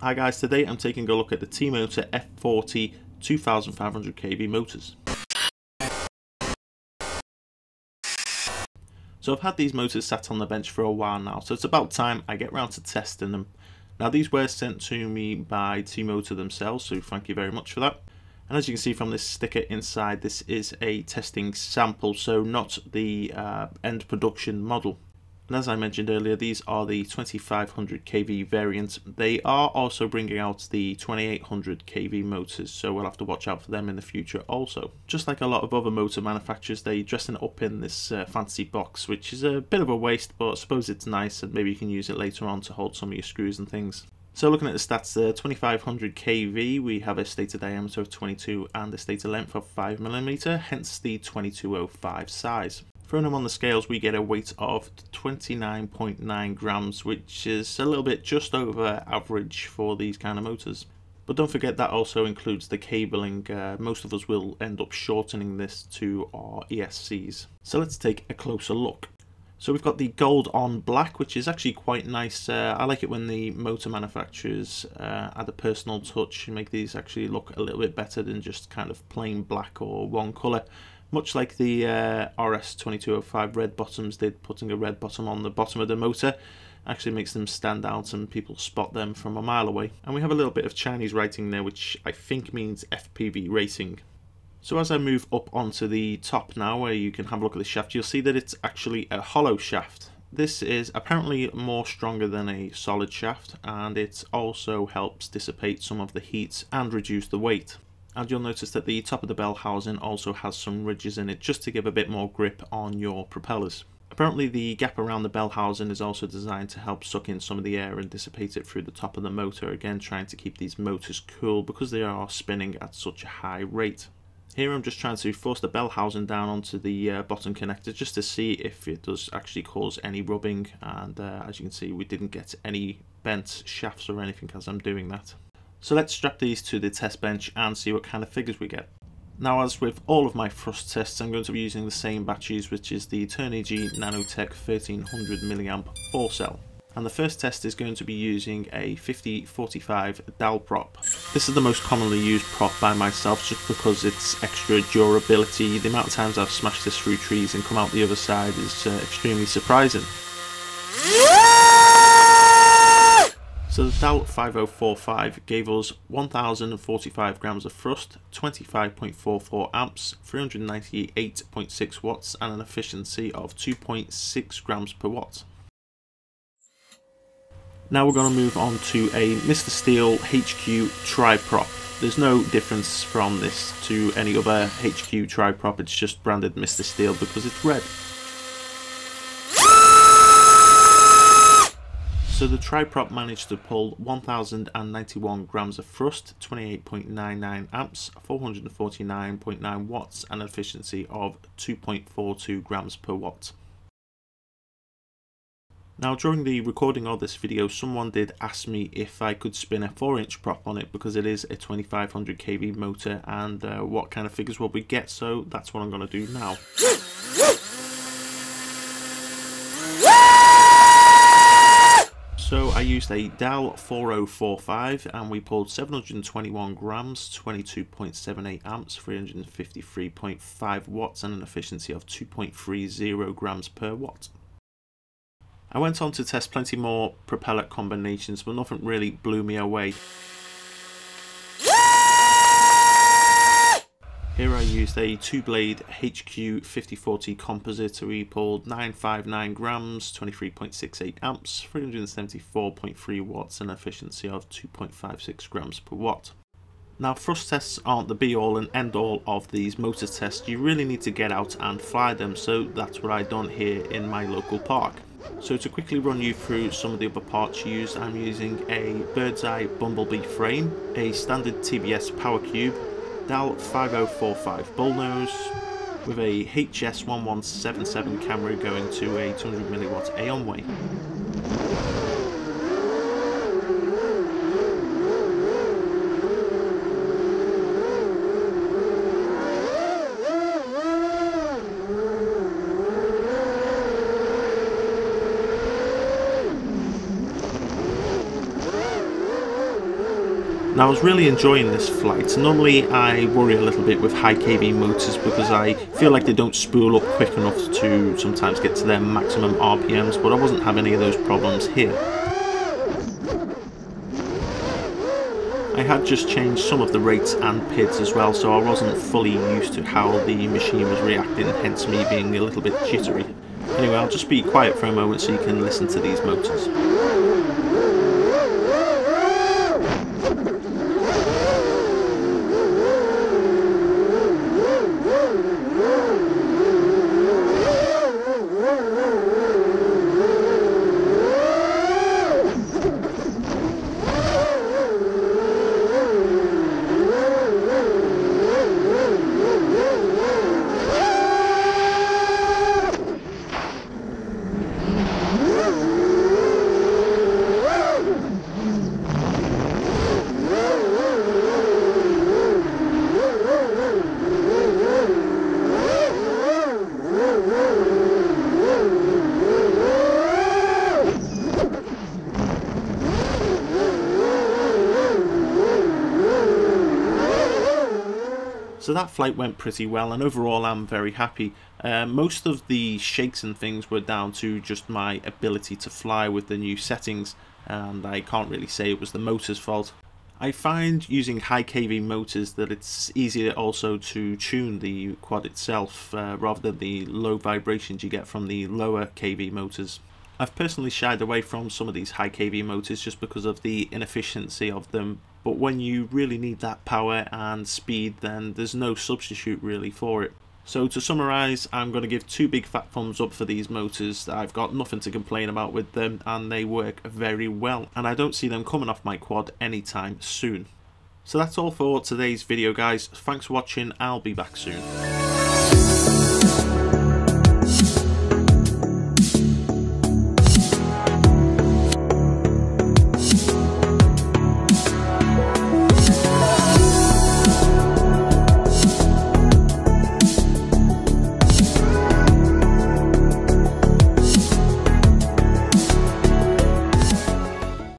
Hi guys, today I'm taking a look at the T-Motor F40 2500KV motors. So I've had these motors sat on the bench for a while now, so it's about time I get round to testing them. Now these were sent to me by T-Motor themselves, so thank you very much for that. And as you can see from this sticker inside, this is a testing sample, so not the end production model. And as I mentioned earlier, these are the 2500KV variants. They are also bringing out the 2800KV motors, so we'll have to watch out for them in the future also. Just like a lot of other motor manufacturers, they're dressing it up in this fancy box, which is a bit of a waste, but I suppose it's nice and maybe you can use it later on to hold some of your screws and things. So looking at the stats there, 2500KV, we have a stator diameter of 22 and a stator length of 5mm, hence the 2205 size. Throwing them on the scales, we get a weight of 29.9 grams, which is a little bit just over average for these kind of motors. But don't forget that also includes the cabling. Most of us will end up shortening this to our ESCs. So let's take a closer look. So we've got the gold on black, which is actually quite nice. I like it when the motor manufacturers add a personal touch and make these actually look a little bit better than just kind of plain black or one colour. Much like the RS2205 red bottoms did, putting a red bottom on the bottom of the motor actually makes them stand out and people spot them from a mile away. And we have a little bit of Chinese writing there, which I think means FPV racing. So as I move up onto the top now, where you can have a look at the shaft, you'll see that it's actually a hollow shaft. This is apparently more stronger than a solid shaft, and it also helps dissipate some of the heat and reduce the weight. And you'll notice that the top of the bell housing also has some ridges in it, just to give a bit more grip on your propellers. Apparently the gap around the bell housing is also designed to help suck in some of the air and dissipate it through the top of the motor, again trying to keep these motors cool because they are spinning at such a high rate. Here I'm just trying to force the bell housing down onto the bottom connector just to see if it does actually cause any rubbing, and as you can see, we didn't get any bent shafts or anything as I'm doing that. So let's strap these to the test bench and see what kind of figures we get. Now, as with all of my thrust tests, I'm going to be using the same batteries, which is the Turnigy Nanotech 1300mAh 4-cell. And the first test is going to be using a 5045 DAL prop. This is the most commonly used prop by myself just because it's extra durability. The amount of times I've smashed this through trees and come out the other side is extremely surprising. So the DAL 5045 gave us 1045 grams of thrust, 25.44 amps, 398.6 watts and an efficiency of 2.6 grams per watt. Now we're going to move on to a Mr. Steel HQ tri-prop. There's no difference from this to any other HQ tri-prop, it's just branded Mr. Steel because it's red. So the tri-prop managed to pull 1091 grams of thrust, 28.99 amps, 449.9 watts and an efficiency of 2.42 grams per watt. Now during the recording of this video, someone did ask me if I could spin a 4-inch prop on it because it is a 2500KV motor and what kind of figures will we get, so that's what I'm going to do now. So I used a DAL 4045 and we pulled 721 grams, 22.78 amps, 353.5 watts and an efficiency of 2.30 grams per watt. I went on to test plenty more propeller combinations, but nothing really blew me away. Here I used a 2-blade HQ 5040 composite. We pulled 959 grams, 23.68 amps, 374.3 watts and an efficiency of 2.56 grams per watt. Now thrust tests aren't the be-all and end-all of these motor tests. You really need to get out and fly them, so that's what I done here in my local park. So to quickly run you through some of the other parts used, I'm using a bird's eye bumblebee frame, a standard TBS power cube, DAL 5045 bullnose with a HS1177 camera going to a 200mW Aonway. Now I was really enjoying this flight. Normally I worry a little bit with high KV motors because I feel like they don't spool up quick enough to sometimes get to their maximum RPMs, but I wasn't having any of those problems here. I had just changed some of the rates and PIDs as well, so I wasn't fully used to how the machine was reacting, hence me being a little bit jittery. Anyway, I'll just be quiet for a moment so you can listen to these motors. So that flight went pretty well, and overall I'm very happy. Most of the shakes and things were down to just my ability to fly with the new settings, and I can't really say it was the motor's fault. I find using high KV motors that it's easier also to tune the quad itself rather than the low vibrations you get from the lower KV motors. I've personally shied away from some of these high KV motors just because of the inefficiency of them, but when you really need that power and speed, then there's no substitute really for it. So to summarise, I'm going to give 2 big fat thumbs up for these motors. I've got nothing to complain about with them, and they work very well, and I don't see them coming off my quad anytime soon. So that's all for today's video, guys. Thanks for watching. I'll be back soon.